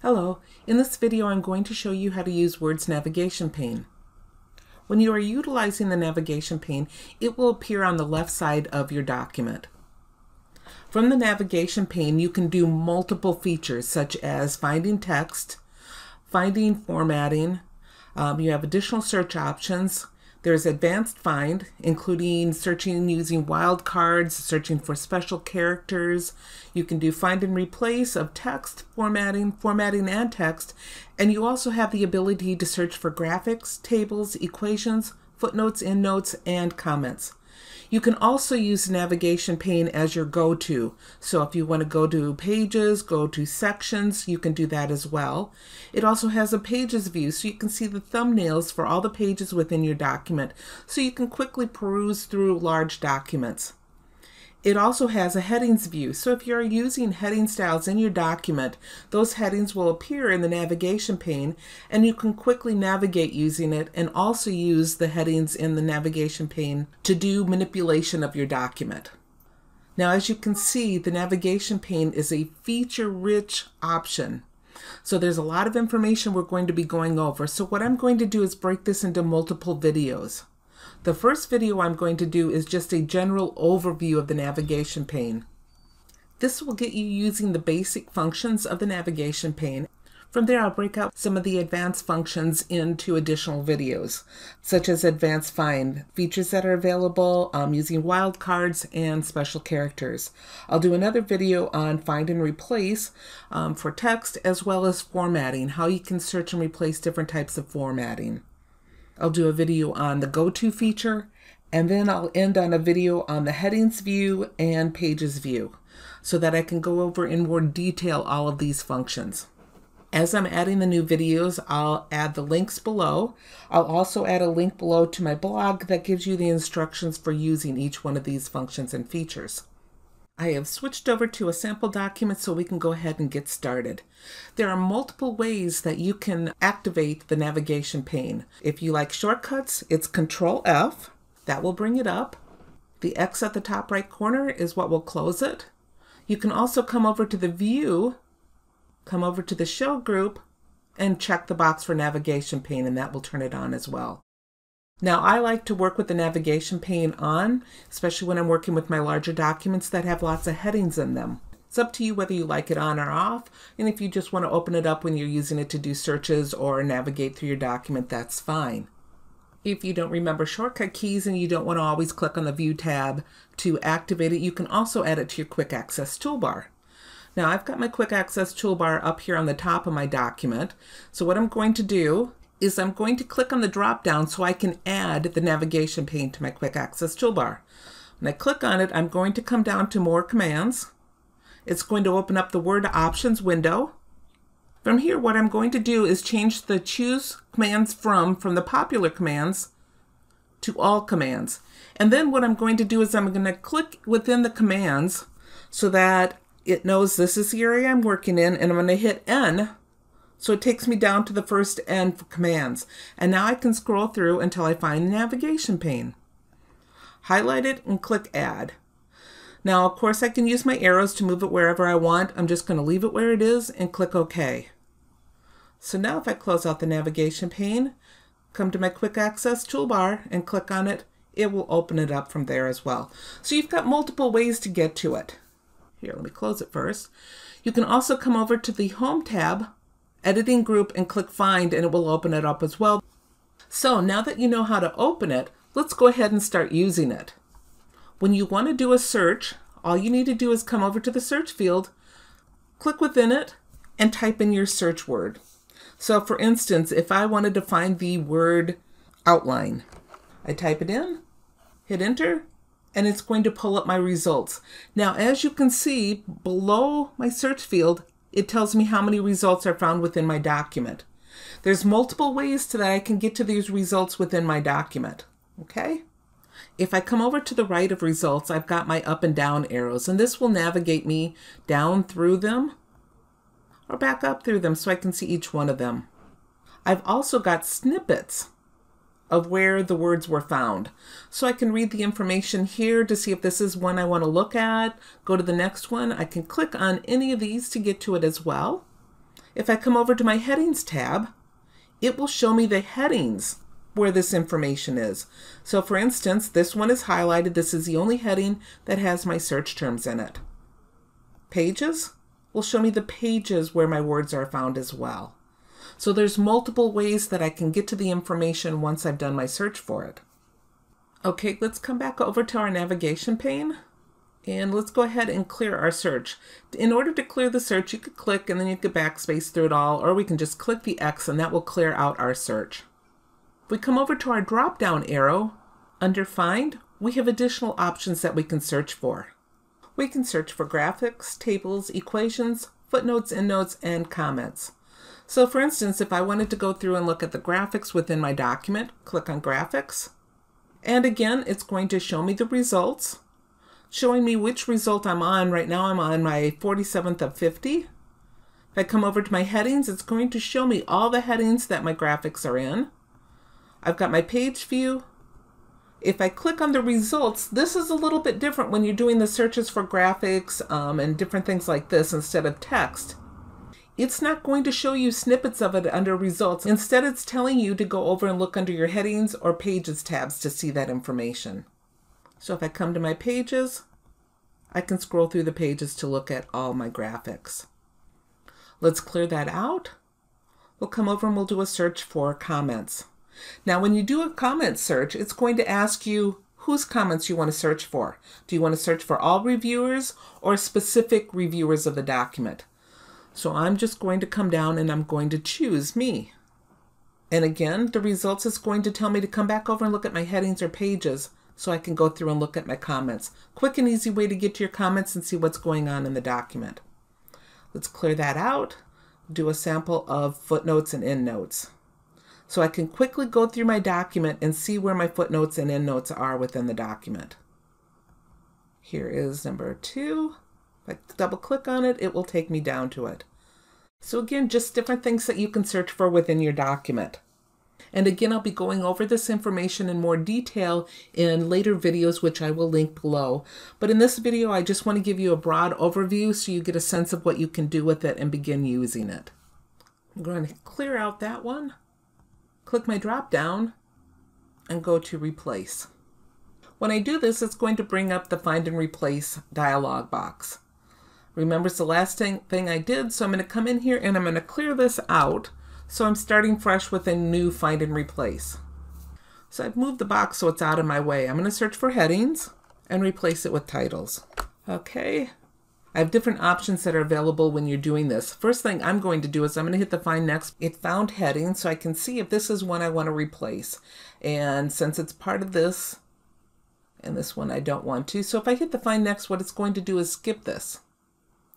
Hello, in this video I'm going to show you how to use Word's Navigation Pane. When you are utilizing the Navigation Pane, it will appear on the left side of your document. From the Navigation Pane, you can do multiple features such as finding text, finding formatting, you have additional search options, there's advanced find, including searching using wildcards, searching for special characters. You can do find and replace of text, formatting and text. And you also have the ability to search for graphics, tables, equations, footnotes, endnotes, and comments. You can also use Navigation Pane as your go-to. So if you want to go to pages, go to sections, you can do that as well. It also has a pages view, so you can see the thumbnails for all the pages within your document, so you can quickly peruse through large documents. It also has a headings view, so if you're using heading styles in your document, those headings will appear in the Navigation Pane, and you can quickly navigate using it and also use the headings in the Navigation Pane to do manipulation of your document. Now, as you can see, the Navigation Pane is a feature-rich option. So there's a lot of information we're going to be going over. So what I'm going to do is break this into multiple videos. The first video I'm going to do is just a general overview of the Navigation Pane. This will get you using the basic functions of the Navigation Pane. From there, I'll break out some of the advanced functions into additional videos, such as advanced find, features that are available, using wildcards, and special characters. I'll do another video on find and replace for text, as well as formatting, how you can search and replace different types of formatting. I'll do a video on the go-to feature, and then I'll end on a video on the headings view and pages view so that I can go over in more detail all of these functions. As I'm adding the new videos, I'll add the links below. I'll also add a link below to my blog that gives you the instructions for using each one of these functions and features. I have switched over to a sample document so we can go ahead and get started. There are multiple ways that you can activate the Navigation Pane. If you like shortcuts, it's Control F. That will bring it up. The X at the top right corner is what will close it. You can also come over to the View, come over to the Show group, and check the box for Navigation Pane, and that will turn it on as well. Now, I like to work with the Navigation Pane on, especially when I'm working with my larger documents that have lots of headings in them. It's up to you whether you like it on or off, and if you just want to open it up when you're using it to do searches or navigate through your document, that's fine. If you don't remember shortcut keys and you don't want to always click on the View tab to activate it, you can also add it to your Quick Access Toolbar. Now, I've got my Quick Access Toolbar up here on the top of my document, so what I'm going to do is I'm going to click on the drop down so I can add the Navigation Pane to my Quick Access Toolbar. When I click on it, I'm going to come down to More Commands. It's going to open up the Word Options window. From here, what I'm going to do is change the Choose Commands from the Popular Commands to All Commands. And then what I'm going to do is I'm going to click within the commands so that it knows this is the area I'm working in, and I'm going to hit N. So it takes me down to the first N for commands. And now I can scroll through until I find Navigation Pane. Highlight it and click Add. Now, of course, I can use my arrows to move it wherever I want. I'm just going to leave it where it is and click OK. So now if I close out the Navigation Pane, come to my Quick Access Toolbar and click on it, it will open it up from there as well. So you've got multiple ways to get to it. Here, let me close it first. You can also come over to the Home tab, Editing group, and click Find, and it will open it up as well. So now that you know how to open it, let's go ahead and start using it. When you want to do a search, all you need to do is come over to the search field, click within it, and type in your search word. So for instance, if I wanted to find the word outline, I type it in, hit enter, and it's going to pull up my results. Now, as you can see, below my search field, it tells me how many results are found within my document. There's multiple ways to that I can get to these results within my document. Okay? If I come over to the right of results, I've got my up and down arrows, and this will navigate me down through them or back up through them so I can see each one of them. I've also got snippets of where the words were found. So I can read the information here to see if this is one I want to look at, go to the next one. I can click on any of these to get to it as well. If I come over to my headings tab, it will show me the headings where this information is. So for instance, this one is highlighted. This is the only heading that has my search terms in it. Pages will show me the pages where my words are found as well. So there's multiple ways that I can get to the information once I've done my search for it. Okay, let's come back over to our navigation pane and let's go ahead and clear our search. In order to clear the search, you could click and then you could backspace through it all, or we can just click the X and that will clear out our search. If we come over to our drop-down arrow under Find, we have additional options that we can search for. We can search for graphics, tables, equations, footnotes, endnotes, and comments. So for instance, if I wanted to go through and look at the graphics within my document, click on graphics. And again, it's going to show me the results, showing me which result I'm on. Right now I'm on my 47th of 50. If I come over to my headings, it's going to show me all the headings that my graphics are in. I've got my page view. If I click on the results, this is a little bit different when you're doing the searches for graphics and different things like this instead of text. It's not going to show you snippets of it under results. Instead, it's telling you to go over and look under your headings or pages tabs to see that information. So if I come to my pages, I can scroll through the pages to look at all my graphics. Let's clear that out. We'll come over and we'll do a search for comments. Now, when you do a comment search, it's going to ask you whose comments you want to search for. Do you want to search for all reviewers or specific reviewers of the document? So I'm just going to come down and I'm going to choose me. And again, the results is going to tell me to come back over and look at my headings or pages so I can go through and look at my comments. Quick and easy way to get to your comments and see what's going on in the document. Let's clear that out. Do a sample of footnotes and endnotes. So I can quickly go through my document and see where my footnotes and endnotes are within the document. Here is number 2. If I double click on it, it will take me down to it. So again, just different things that you can search for within your document. And again, I'll be going over this information in more detail in later videos, which I will link below. But in this video, I just want to give you a broad overview so you get a sense of what you can do with it and begin using it. I'm going to clear out that one. Click my drop down and go to replace. When I do this, it's going to bring up the find and replace dialog box. Remember, it's the last thing I did, so I'm going to come in here and I'm going to clear this out. So I'm starting fresh with a new find and replace. So I've moved the box so it's out of my way. I'm going to search for headings and replace it with titles. Okay. I have different options that are available when you're doing this. First thing I'm going to do is I'm going to hit the Find Next. It found heading, so I can see if this is one I want to replace. And since it's part of this, and this one I don't want to. So if I hit the Find Next, what it's going to do is skip this.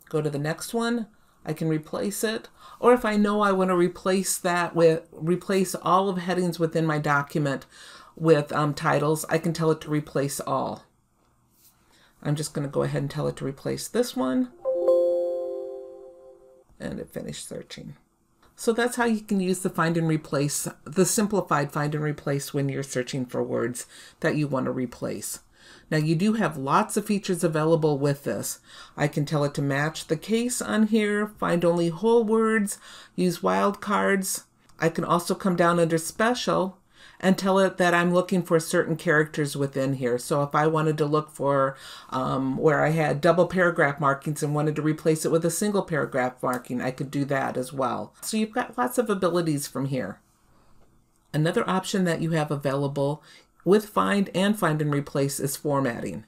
Go to the next one. I can replace it. Or if I know I want to replace that with, replace all of headings within my document with titles, I can tell it to replace all. I'm just going to go ahead and tell it to replace this one. And it finished searching. So that's how you can use the find and replace, the simplified find and replace when you're searching for words that you want to replace. Now you do have lots of features available with this. I can tell it to match the case on here, find only whole words, use wildcards. I can also come down under special and tell it that I'm looking for certain characters within here. So if I wanted to look for where I had double paragraph markings and wanted to replace it with a single paragraph marking, I could do that as well. So you've got lots of abilities from here. Another option that you have available with find and replace is formatting.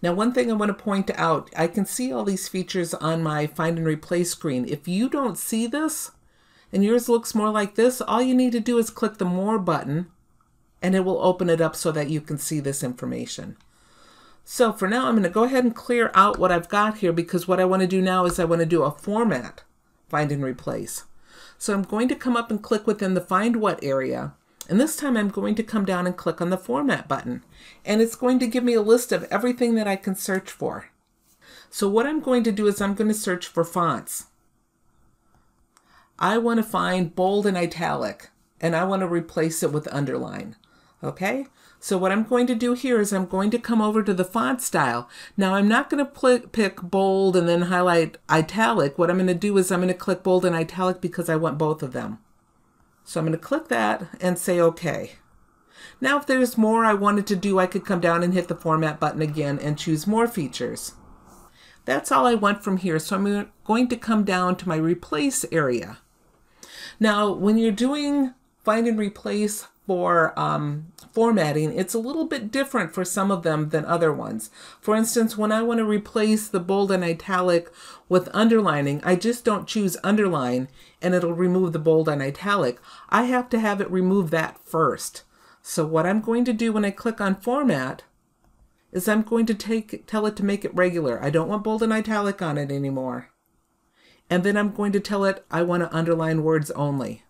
Now, one thing I want to point out, I can see all these features on my find and replace screen. If you don't see this and yours looks more like this, all you need to do is click the More button and it will open it up so that you can see this information. So for now, I'm going to go ahead and clear out what I've got here, because what I want to do now is I want to do a format find and replace. So I'm going to come up and click within the Find What area. And this time I'm going to come down and click on the Format button. And it's going to give me a list of everything that I can search for. So what I'm going to do is I'm going to search for fonts. I want to find bold and italic, and I want to replace it with underline. Okay, so what I'm going to do here is I'm going to come over to the font style. Now I'm not going to pick bold and then highlight italic. What I'm going to do is I'm going to click bold and italic because I want both of them. So I'm going to click that and say okay. Now if there's more I wanted to do, I could come down and hit the format button again and choose more features. That's all I want from here, so I'm going to come down to my replace area. Now when you're doing find and replace for formatting, it's a little bit different for some of them than other ones. For instance, when I want to replace the bold and italic with underlining, I just don't choose underline and it'll remove the bold and italic. I have to have it remove that first. So what I'm going to do when I click on format is I'm going to tell it to make it regular. I don't want bold and italic on it anymore. And then I'm going to tell it I want to underline words only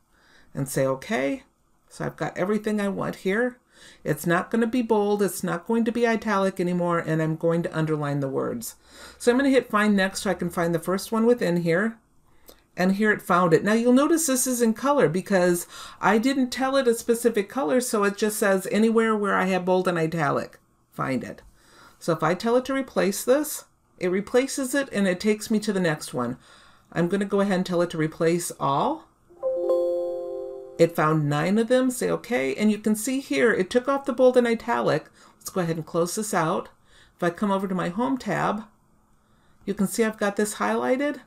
and say okay. So I've got everything I want here. It's not going to be bold, it's not going to be italic anymore, and I'm going to underline the words. So I'm going to hit find next so I can find the first one within here. And here it found it. Now you'll notice this is in color because I didn't tell it a specific color, so it just says anywhere where I have bold and italic, find it. So if I tell it to replace this, it replaces it and it takes me to the next one. I'm going to go ahead and tell it to replace all. It found 9 of them, say okay, and you can see here it took off the bold and italic. Let's go ahead and close this out. If I come over to my Home tab, you can see I've got this highlighted.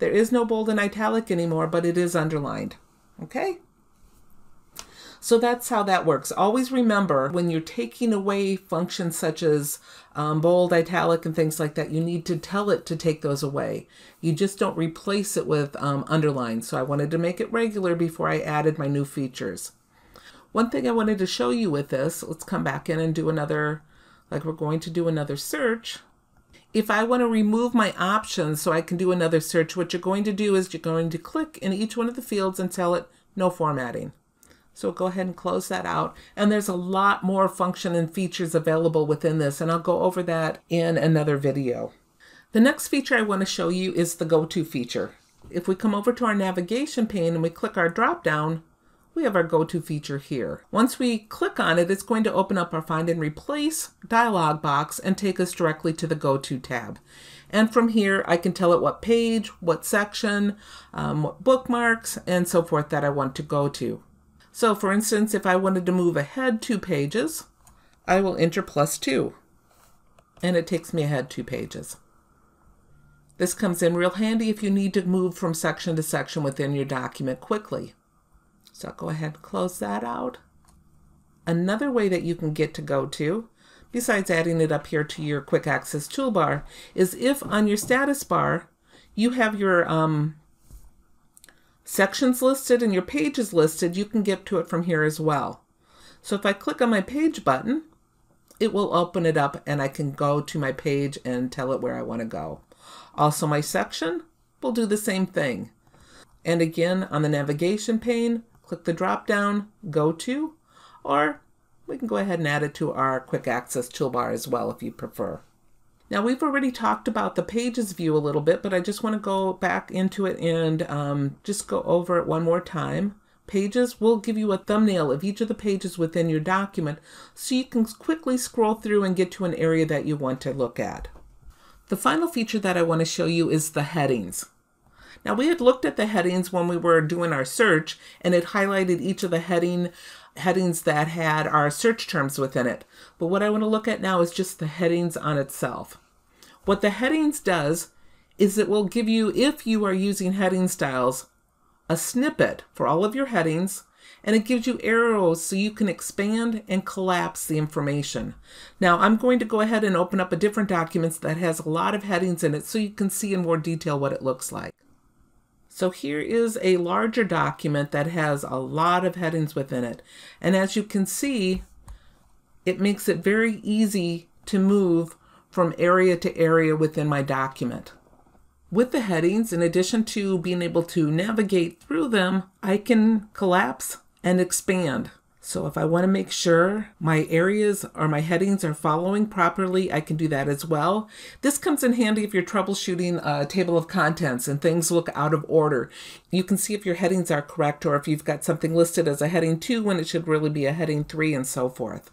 There is no bold and italic anymore, but it is underlined, okay? So that's how that works. Always remember, when you're taking away functions such as bold, italic, and things like that, you need to tell it to take those away. You just don't replace it with underline. So I wanted to make it regular before I added my new features. One thing I wanted to show you with this, let's come back in and do another, like we're going to do another search. If I want to remove my options so I can do another search, what you're going to do is you're going to click in each one of the fields and tell it no formatting. So go ahead and close that out. And there's a lot more function and features available within this, and I'll go over that in another video. The next feature I want to show you is the go-to feature. If we come over to our navigation pane and we click our drop-down, we have our go-to feature here. Once we click on it, it's going to open up our find and replace dialog box and take us directly to the go-to tab. And from here, I can tell it what page, what section, what bookmarks, and so forth that I want to go to. So for instance, if I wanted to move ahead 2 pages, I will enter +2, and it takes me ahead 2 pages. This comes in real handy if you need to move from section to section within your document quickly. So I'll go ahead and close that out. Another way that you can get to go to, besides adding it up here to your quick access toolbar, is if on your status bar, you have your sections listed and your pages listed, you can get to it from here as well. So if I click on my page button, it will open it up and I can go to my page and tell it where I want to go. Also my section will do the same thing. And again, on the navigation pane, click the drop down, go to, or we can go ahead and add it to our quick access toolbar as well if you prefer. Now we've already talked about the pages view a little bit, but I just want to go back into it and just go over it one more time. Pages will give you a thumbnail of each of the pages within your document so you can quickly scroll through and get to an area that you want to look at. The final feature that I want to show you is the headings. Now we had looked at the headings when we were doing our search, and it highlighted each of the headings that had our search terms within it. But what I want to look at now is just the headings on itself. What the headings does is it will give you, if you are using heading styles, a snippet for all of your headings, and it gives you arrows so you can expand and collapse the information. Now I'm going to go ahead and open up a different document that has a lot of headings in it so you can see in more detail what it looks like. So here is a larger document that has a lot of headings within it. And as you can see, it makes it very easy to move from area to area within my document. With the headings, in addition to being able to navigate through them, I can collapse and expand. So if I want to make sure my areas or my headings are following properly, I can do that as well. This comes in handy if you're troubleshooting a table of contents and things look out of order. You can see if your headings are correct or if you've got something listed as a heading 2 when it should really be a heading 3 and so forth.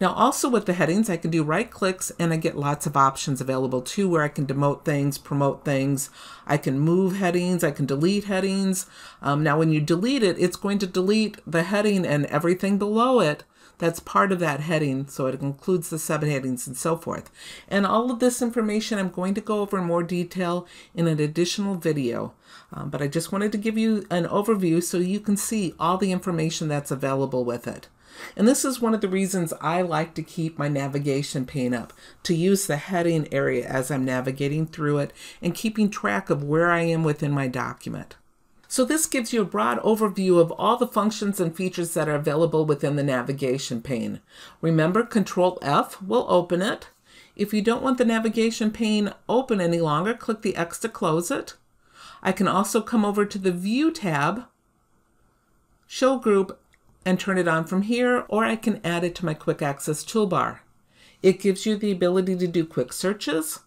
Now also with the headings, I can do right clicks and I get lots of options available too, where I can demote things, promote things, I can move headings, I can delete headings. Now when you delete it, it's going to delete the heading and everything below it that's part of that heading, so it includes the subheadings and so forth. And all of this information I'm going to go over in more detail in an additional video, but I just wanted to give you an overview so you can see all the information that's available with it. And this is one of the reasons I like to keep my navigation pane up, to use the heading area as I'm navigating through it and keeping track of where I am within my document. So this gives you a broad overview of all the functions and features that are available within the navigation pane. Remember, Control F will open it. If you don't want the navigation pane open any longer, click the X to close it. I can also come over to the View tab, Show Group, and turn it on from here, or I can add it to my quick access toolbar. It gives you the ability to do quick searches.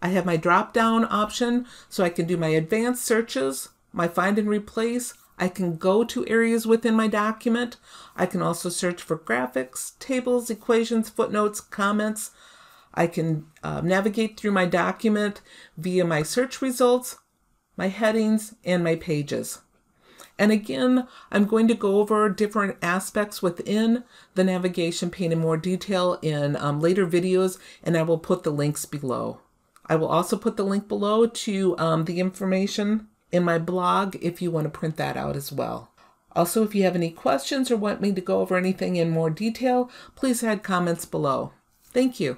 I have my drop down option, so I can do my advanced searches, my find and replace. I can go to areas within my document. I can also search for graphics, tables, equations, footnotes, comments. I can navigate through my document via my search results, my headings, and my pages. And again, I'm going to go over different aspects within the navigation pane in more detail in later videos, and I will put the links below. I will also put the link below to the information in my blog if you want to print that out as well. Also, if you have any questions or want me to go over anything in more detail, please add comments below. Thank you.